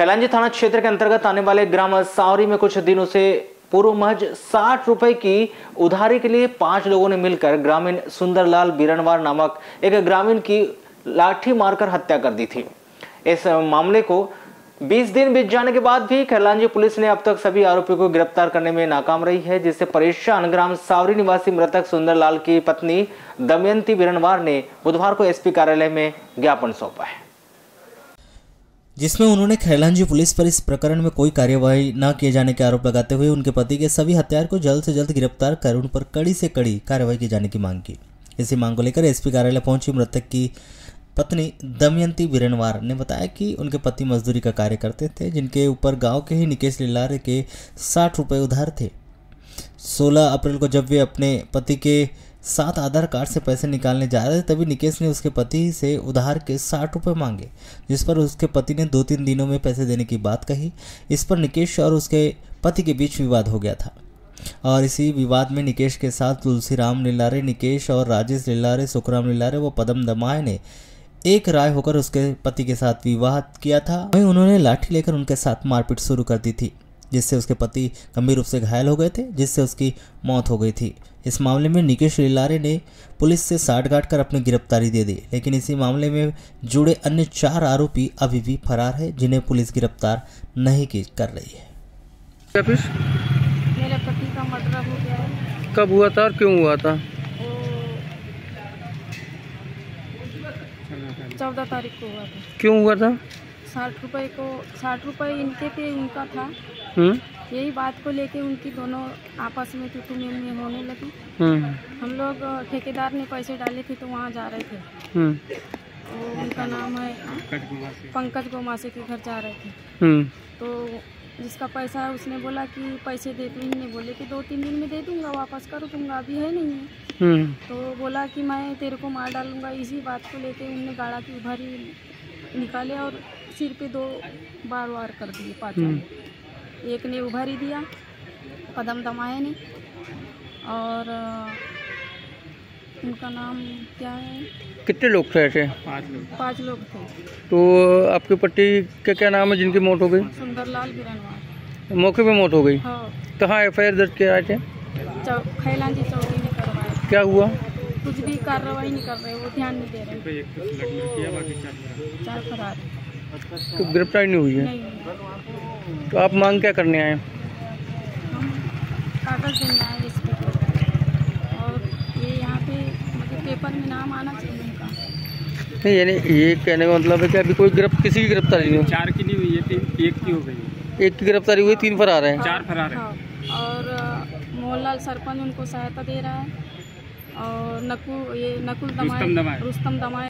खेलांजी थाना क्षेत्र के अंतर्गत आने वाले ग्राम सावरी में कुछ दिनों से पूर्व महज 60 रुपए की उधारी के लिए 5 लोगों ने मिलकर ग्रामीण सुंदरलाल बिरनवार नामक एक ग्रामीण की लाठी मारकर हत्या कर दी थी। इस मामले को 20 दिन बीत जाने के बाद भी खेलांजी पुलिस ने अब तक सभी आरोपियों को गिरफ्तार करने में नाकाम रही है, जिससे परेशान ग्राम सावरी निवासी मृतक सुंदरलाल की पत्नी दमयंती बिरनवार ने बुधवार को एसपी कार्यालय में ज्ञापन सौंपा है, जिसमें उन्होंने खेलांजी पुलिस पर इस प्रकरण में कोई कार्यवाही न किए जाने के आरोप लगाते हुए उनके पति के सभी हत्यारों को जल्द से जल्द गिरफ्तार कर उन पर कड़ी से कड़ी कार्रवाई किए जाने की मांग की। इसी मांग को लेकर एसपी कार्यालय पहुंची मृतक की पत्नी दमयंती बिरनवार ने बताया कि उनके पति मजदूरी का कार्य करते थे, जिनके ऊपर गाँव के ही निकेश ललार के 60 रुपये उधार थे। 16 अप्रैल को जब वे अपने पति के साथ आधार कार्ड से पैसे निकालने जा रहे थे, तभी निकेश ने उसके पति से उधार के 60 रुपये मांगे, जिस पर उसके पति ने 2-3 दिनों में पैसे देने की बात कही। इस पर निकेश और उसके पति के बीच विवाद हो गया था और इसी विवाद में निकेश के साथ तुलसीराम लिलारे, निकेश और राजेश लिलारे, सुखराम लिलारे व पदम दमाए ने एक राय होकर उसके पति के साथ विवाद किया था। वहीं उन्होंने लाठी लेकर उनके साथ मारपीट शुरू कर दी थी, जिससे उसके पति गंभीर रूप से घायल हो गए थे, जिससे उसकी मौत हो गई थी। इस मामले में निकेश लिलारे ने पुलिस से साठगांठ कर अपनी गिरफ्तारी दे दी, लेकिन इसी मामले में जुड़े अन्य 4 आरोपी अभी भी फरार है, जिन्हें पुलिस गिरफ्तार नहीं कर रही है। मेरे पति का मर्डर हो गया है। कब हुआ था और क्यों हुआ था? 14 तारीख को हुआ था। क्यों हुआ था? 60 रुपये इनके थे, उनका था। यही बात को लेके उनकी दोनों आपस में टूटी होने लगी। हम लोग ठेकेदार ने पैसे डाले थे तो वहाँ जा रहे थे। तो उनका नाम है पंकज गौमासे के घर जा रहे थे। तो जिसका पैसा है उसने बोला कि पैसे दे दूँ, मैंने बोले कि 2-3 दिन में दे दूँगा, वापस करो, दूँगा अभी है नहीं। तो बोला कि मैं तेरे को मार डालूँगा। इसी बात को लेके उनने गाड़ा की भरी निकाले और सिर पे 2 बार कर दिए। 5 एक ने उभारी दिया पदम दमाए ने, और उनका नाम क्या है? कितने लोग थे ऐसे? 5 लोग थे। तो आपके पति का क्या नाम है जिनकी मौत हो गई? सुंदरलाल बिरनवार। मौके पे मौत हो गई। कहाँ FIR दर्ज किया आए थे? खेलांजी चौकी में करवाया। क्या हुआ? कुछ भी कार्रवाई नहीं कर रहे, वो ध्यान नहीं दे रहे। बाकी 4 फरार तो गिरफ्तारी नहीं हुई है। नहीं। तो आप मांग क्या करने आए? कागज देने आए इसके, और ये यहाँ पे मतलब पेपर में नाम आना चाहिए उनका। नहीं, यानी ये कहने का मतलब है कि अभी कोई किसी की गिरफ्तारी नहीं। 4 की नहीं हुई है, 1 की हो गई। 1 की गिरफ्तारी हुई, 3 फरार हैं। 4 फरार हैं। और मोहनलाल सरपंच उनको सहायता दे रहा है, और नकुल दमाए